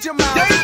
change your mind.